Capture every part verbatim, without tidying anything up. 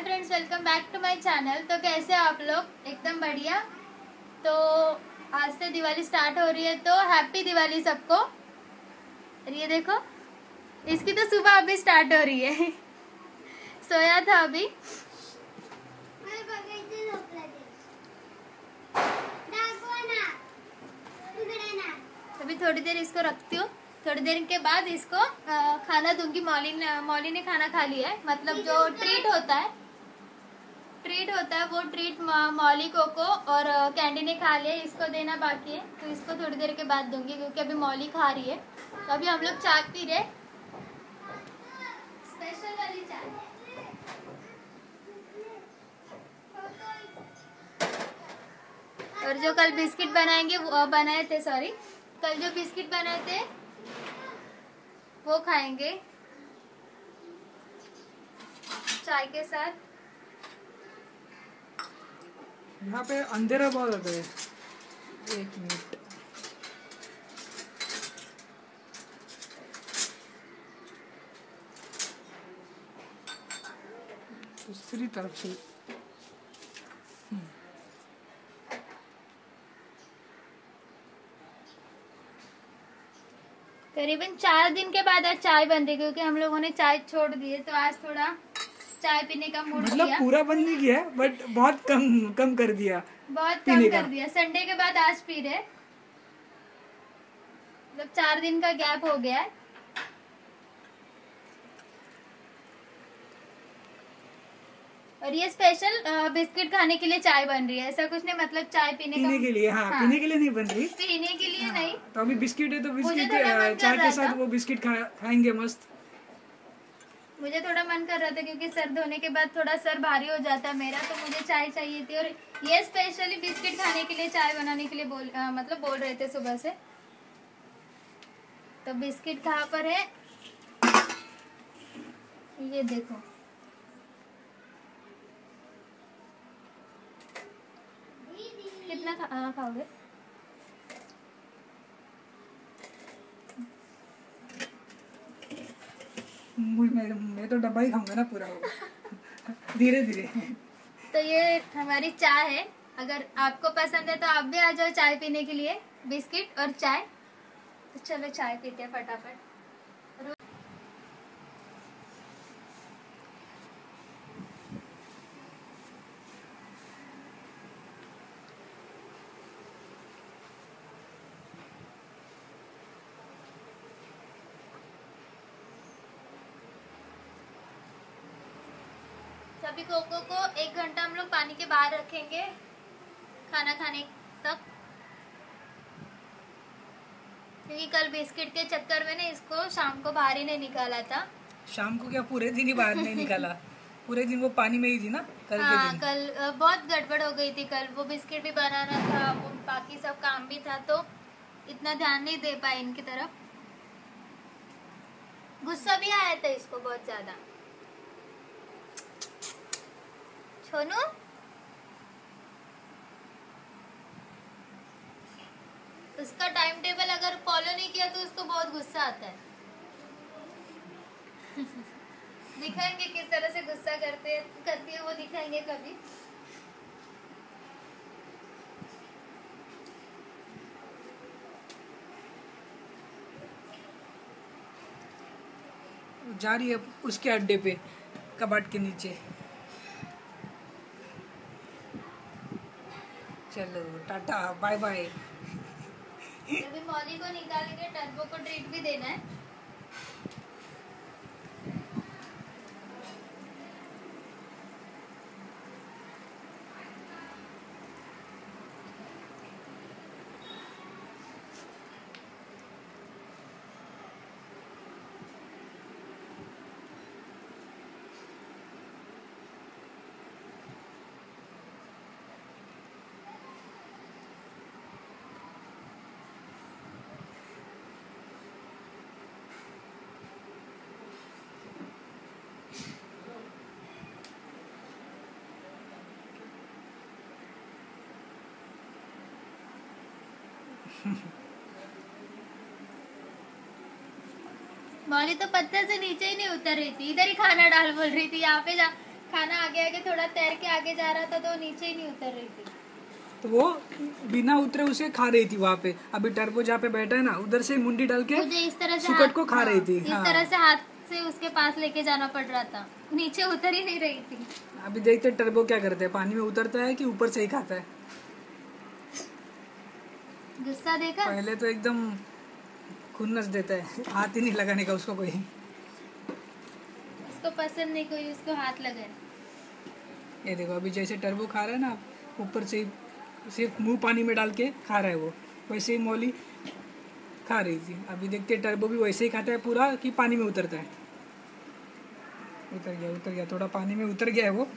Hi friends, welcome back to my channel. तो कैसे आप लोग? एकदम बढ़िया। तो आज से दिवाली स्टार्ट हो रही है, तो हैप्पी दिवाली सबको। और ये देखो, इसकी तो सुबह अभी स्टार्ट हो रही है, सोया था अभी। अभी थोड़ी देर इसको रखती हूँ, थोड़ी देर के बाद इसको आ, खाना दूंगी। मौली ने मौली ने खाना खा लिया है, मतलब जो ट्रीट होता है ट्रीट होता है वो ट्रीट मौली को को और कैंडी ने खा लिया, इसको देना बाकी है, तो इसको थोड़ी देर के बाद दूंगी क्योंकि अभी मौली खा रही है। तो अभी हम लोग चाय पी रहे, स्पेशल वाली चाय। और जो कल बिस्किट बनाएंगे वो बनाए थे सॉरी कल जो बिस्किट बनाए थे वो खाएंगे चाय के साथ। यहाँ पे अंधेरा बहुत आता है। एक मिनट, दूसरी तरफ से। करीबन चार दिन के बाद आज चाय बन रही, क्योंकि हम लोगों ने चाय छोड़ दी है, तो आज थोड़ा चाय पीने का मूड मतलब किया। पूरा बंद नहीं किया बट बहुत कम कम कर दिया, बहुत कम कर दिया। संडे के बाद आज पी रहे, मतलब चार दिन का गैप हो गया है। और ये स्पेशल बिस्किट खाने के लिए चाय बन रही है, ऐसा कुछ नहीं, मतलब चाय पीने पीने के लिए। हाँ, हाँ, पीने के लिए नहीं बन रही, पीने के लिए। हाँ, नहीं तो अभी बिस्किट है, तो बिस्किट चाय के साथ वो बिस्किट खा, खाएंगे मस्त। मुझे थोड़ा मन कर रहा था क्योंकि सर्द होने के बाद थोड़ा सर भारी हो जाता है मेरा, तो मुझे चाय चाहिए थी। और ये स्पेशली बिस्किट खाने के लिए चाय बनाने के लिए बोल मतलब बोल रहे थे सुबह से। तो बिस्किट कहाँ पर है? ये देखो, कितना खा, खाओगे? मैं, मैं तो डब्बा ही खाऊंगा ना पूरा धीरे धीरे। तो ये हमारी चाय है, अगर आपको पसंद है तो आप भी आ जाओ चाय पीने के लिए, बिस्किट और चाय। तो चलो चाय पीते हैं फटाफट। अभी कोको को एक घंटा हम लोग पानी के बाहर रखेंगे खाना खाने तक, क्योंकि कल बिस्किट के चक्कर में ना इसको शाम को बाहर ही नहीं निकाला था। शाम को क्या, पूरे दिन ही बाहर नहीं निकाला। पूरे दिन वो पानी में ही थी ना कल। हाँ, के दिन कल बहुत गड़बड़ हो गई थी। कल वो बिस्किट भी बनाना था, वो बाकी सब काम भी था, तो इतना ध्यान नहीं दे पाए इनकी तरफ। गुस्सा भी आया था इसको बहुत ज्यादा। छोनू, उसका टाइम टेबल अगर फॉलो नहीं किया तो उसको बहुत गुस्सा आता है। दिखाएंगे किस तरह से गुस्सा करते करती है वो, दिखाएंगे कभी। जा रही है उसके अड्डे पे, कबाट के नीचे। चलो टाटा, बाय बाय। अभी मौली को निकाल के टर्बो को ट्रीट भी देना है। मौली तो पत्थर से नीचे ही नहीं उतर रही थी, इधर ही खाना डाल बोल रही थी। यहाँ पे जा खाना आगे आगे थोड़ा तैर के आगे जा रहा था तो नीचे ही नहीं उतर रही थी, तो वो बिना उतरे उसे खा रही थी वहाँ पे। अभी टर्बो जहाँ पे बैठा है ना, उधर से मुंडी डाल के इस तरह से सुकट को खा रही थी। इस तरह से हाथ से उसके पास लेके जाना पड़ रहा था, नीचे उतर ही नहीं रही थी। अभी देखते टर्बो क्या करते है, पानी में उतरता है कि ऊपर से ही खाता है। गुस्सा देखा, पहले तो एकदम खुन्नस देता है, हाथ ही नहीं लगाने का उसको, कोई उसको पसंद नहीं, कोई उसको हाथ लगे। ये देखो अभी जैसे टर्बो खा रहा है ना, ऊपर से सिर्फ मुंह पानी में डाल के खा रहा है वो, वैसे ही मौली खा रही थी। अभी देखते हैं टर्बो भी वैसे ही खाता है पूरा कि पानी में उतरता है। उतर गया उतर गया थोड़ा पानी में उतर गया है वो।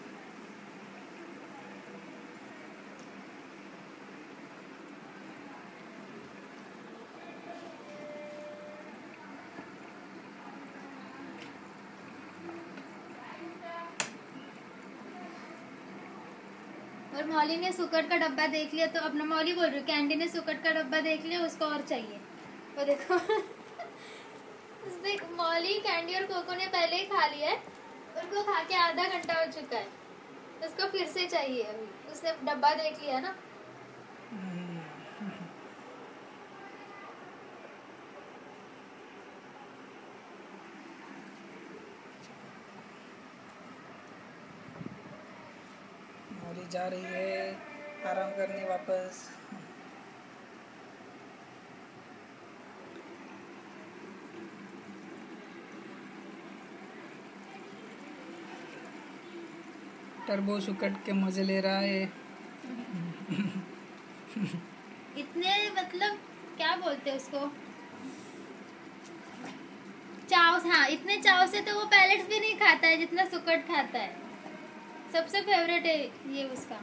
और मौली ने सुकट का डब्बा देख लिया, तो अपना मौली बोल रही है, कैंडी ने सुकट का डब्बा देख लिया, उसको और चाहिए। वो देखो देख, मौली, कैंडी और कोको ने पहले ही खा लिया है, उनको खा के आधा घंटा हो चुका है, उसको फिर से चाहिए। अभी उसने डब्बा देख लिया ना। जा रही है आराम करने वापस। टर्बो सुकट के मजे ले रहा है। इतने मतलब क्या बोलते हैं उसको, चाव। हाँ, इतने चाव से तो वो पैलेट्स भी नहीं खाता है जितना सुकट खाता है। सबसे फेवरेट है ये उसका।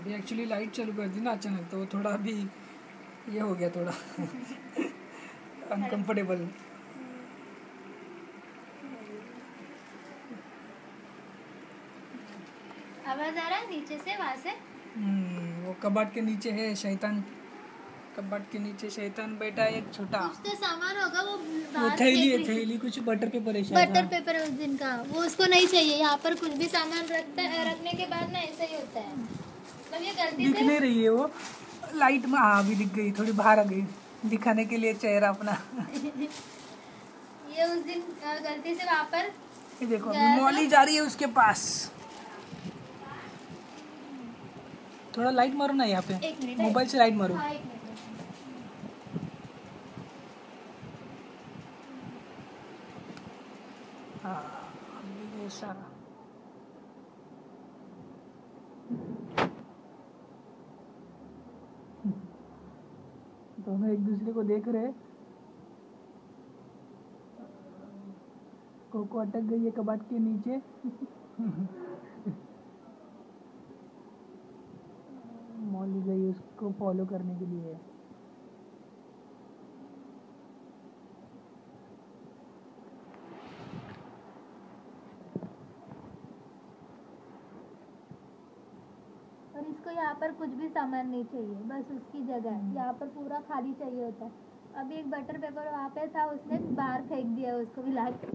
अभी एक्चुअली लाइट चालू कर दी ना अचानक, तो थोड़ा अभी ये हो गया, थोड़ा अनकंफर्टेबल। आवाज आ रहा है नीचे से, वहाँ से। हम्म, वो कबाट के नीचे है शैतान, कबाट के नीचे शैतान बैठा है एक छोटा। उसका सामान होगा वो, वो थैली थैली कुछ बटर पेपर है, बटर पेपर है उस दिन का। वो उसको नहीं चाहिए, यहाँ पर कुछ भी सामान रखता है, रखने के बाद ना ऐसा ही होता है। दिख नहीं रही है वो लाइट में। हाँ, अभी दिख गई, थोड़ी बाहर आ गई दिखाने के लिए चेहरा अपना। ये उस दिन गलती से वहाँ पर, ये देखो मौली जा रही है उसके पास। थोड़ा लाइट मारो ना यहाँ पे, मोबाइल से लाइट मारो। हाँ, अभी ये सारा दोनों एक दूसरे को देख रहे। कोको अटक गई है कबाट के नीचे। मौली गई उसको फॉलो करने के लिए। इसको यहाँ पर कुछ भी सामान नहीं चाहिए, बस उसकी जगह यहाँ पर पूरा खाली चाहिए होता है। अभी एक बटर पेपर वहाँ पे था, उसने बाहर फेंक दिया उसको भी लाके।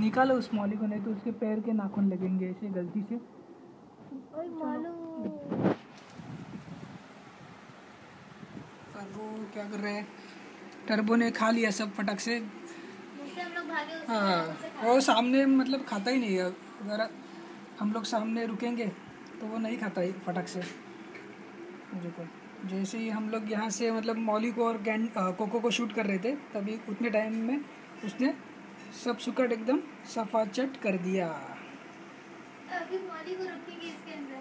निकालो उस मौली को, नहीं तो उसके पैर के नाखून लगेंगे ऐसे गलती से। ओए मौलू, टर्बो क्या कर रहे हैं? टर्बो ने खा लिया सब फटक से। हाँ, और सामने मतलब खाता ही नहीं है। अगर हम लोग सामने रुकेंगे तो वो नहीं खाता ही फटक से। देखो जैसे ही हम लोग यहाँ से मतलब मौली को और गैंड कोको को शूट कर रहे थे, तभी उतने टाइम में उसने सब सुकट एकदम सफा चट कर दिया। अभी मौली को रखेंगे इसके अंदर,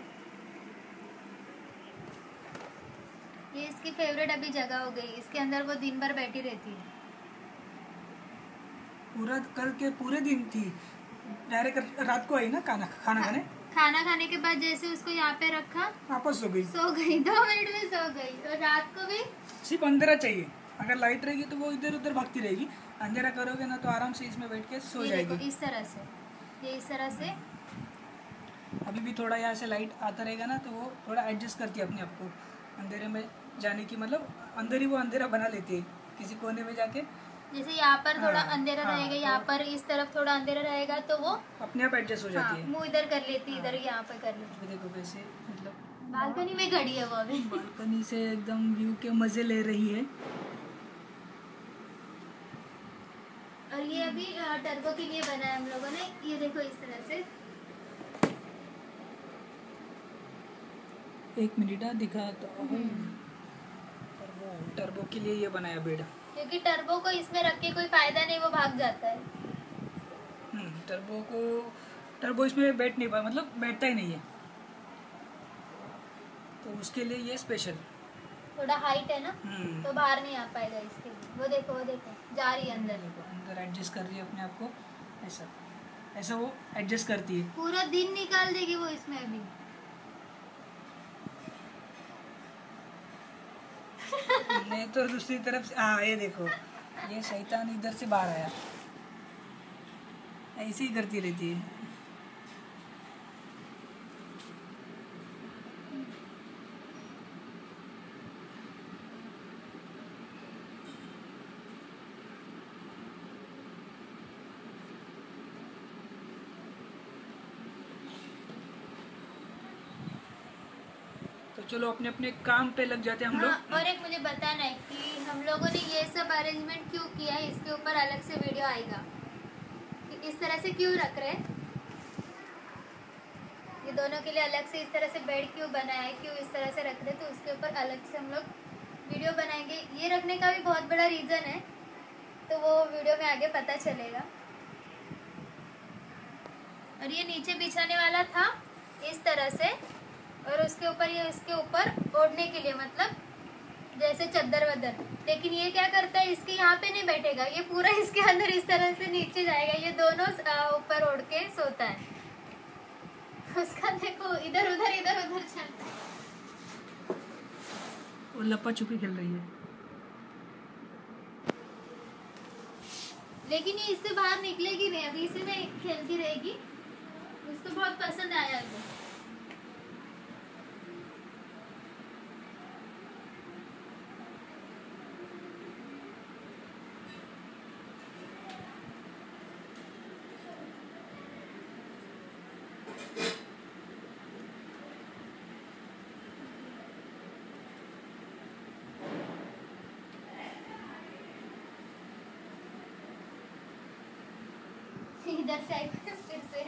ये इसकी फेवरेट अभी जगह हो गई, इसके अंदर वो दिन भर बैठी रहती है। पूरा कल के पूरे दिन थी, डायरेक्ट रात को आई ना खाना खाना खाने खाना खाने के बाद जैसे उसको यहाँ पे रखा, वापस सो गई सो गई दो मिनट में सो गई। और रात को भी सिर्फ अंधेरा चाहिए, अगर लाइट रहेगी तो वो इधर उधर भागती रहेगी, अंधेरा करोगे ना तो आराम से इसमें बैठ के सो जाएगी। इस तरह से ये इस तरह से अभी भी थोड़ा यहाँ से लाइट आता रहेगा ना तो वो थोड़ा एडजस्ट करती है अपने आप को अंधेरे में जाने की, मतलब अंदर ही वो अंधेरा बना लेती है किसी कोने में जाके। जैसे यहाँ पर थोड़ा हाँ, अंधेरा हाँ, रहेगा, यहाँ पर इस तरफ थोड़ा अंधेरा रहेगा तो वो अपने आप एडजस्ट हो जाती है, मुंह इधर कर लेती है, इधर यहाँ पर कर लेती है। देखो कैसे मतलब बालकनी में खड़ी है वो, अभी बालकनी से एकदम व्यू के मजे ले रही है। और ये अभी टर्बो के लिए बनाया हम लोगों ने, ये देखो इस तरह से। एक मिनट दिखा तो टर्बो, टर्बो के लिए ये बनाया बेड़ा, क्योंकि टर्बो को इसमें रख के कोई फायदा नहीं, वो भाग जाता है। टर्बो को टर्बो इसमें बैठ नहीं पाया, मतलब बैठता ही नहीं है, तो उसके लिए ये स्पेशल थोड़ा हाइट है ना तो बाहर नहीं आ पाएगा इसके लिए। वो देखो वो देखो जा रही है अंदर, अंदर एडजस्ट कर रही है अपने आप को, ऐसा ऐसा वो एडजस्ट करती है। पूरा दिन निकाल देगी वो इसमें अभी। नहीं तो दूसरी तरफ से, हाँ ये देखो ये शैतान इधर से बाहर आया, ऐसे ही करती रहती है। चलो अपने अपने काम पे लग जाते हैं हम लोग। हाँ, और एक मुझे बताना है कि हम लोगों ने ये सब अरेंजमेंट क्यों किया है, इसके ऊपर अलग से वीडियो आएगा कि इस तरह से क्यों रख रहे हैं, ये दोनों के लिए अलग से इस तरह से बेड क्यों बनाया है, क्यों इस तरह से रख रहे, तो उसके ऊपर अलग से हम लोग वीडियो बनाएंगे। ये रखने का भी बहुत बड़ा रीज़न है, तो वो वीडियो में आगे पता चलेगा। और ये नीचे बिछाने वाला था इस तरह से, और उसके ऊपर ये इसके ऊपर ओढ़ने के लिए, मतलब जैसे चद्दर वद्दर। लेकिन ये क्या करता है, इसके यहाँ पे नहीं बैठेगा, ये पूरा इसके अंदर इस तरह से नीचे जाएगा, ये दोनों ऊपर ओढ़ के सोता है। उसका देखो इधर उधर इधर उधर चलता है, वो लपा छुपी खेल रही है। लेकिन ये इससे बाहर निकलेगी नहीं, अभी इसी में खेलती रहेगी, उसको बहुत पसंद आया। इधर से फिर से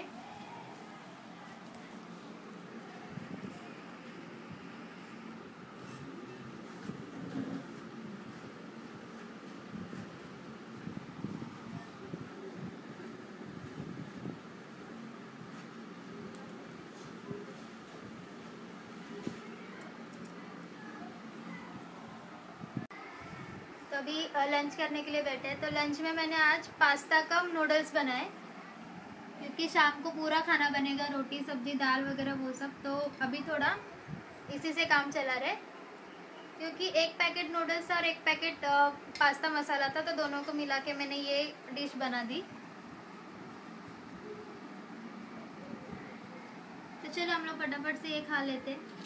तो अभी लंच करने के लिए बैठे हैं, तो लंच में मैंने आज पास्ता कम नूडल्स बनाए, क्योंकि शाम को पूरा खाना बनेगा, रोटी सब्जी दाल वगैरह वो सब, तो अभी थोड़ा इसी से काम चला रहे। क्योंकि एक पैकेट नूडल्स और एक पैकेट पास्ता मसाला था, तो दोनों को मिला के मैंने ये डिश बना दी। तो चलो हम लोग फटाफट से ये खा लेते हैं।